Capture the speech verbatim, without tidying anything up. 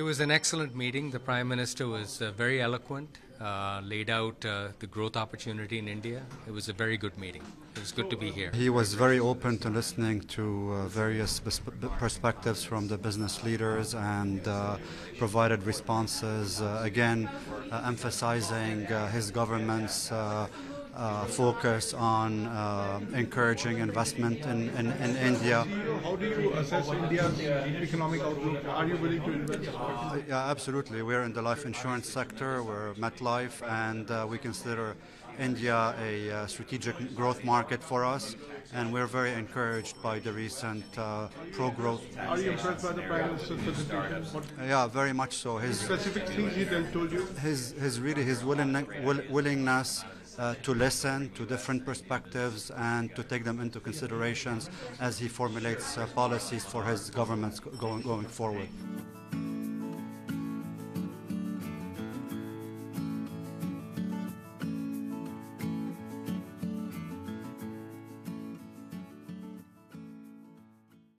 It was an excellent meeting. The Prime Minister was uh, very eloquent, uh, laid out uh, the growth opportunity in India. It was a very good meeting. It was good to be here. He was very open to listening to uh, various perspectives from the business leaders and uh, provided responses, uh, again uh, emphasizing uh, his government's uh, Uh, focus on uh, encouraging investment in, in, in India. How do you assess India's economic outlook? Are you willing to invest? Uh, yeah, absolutely. We're in the life insurance sector. We're MetLife, and uh, we consider India a uh, strategic growth market for us, and we're very encouraged by the recent uh, pro-growth. Are you impressed by the Prime Minister's presentation? Yeah, very much so. His specific things he told you. His his really his willing, will, willingness. Uh, to listen to different perspectives and to take them into considerations as he formulates uh, policies for his governments going, going forward.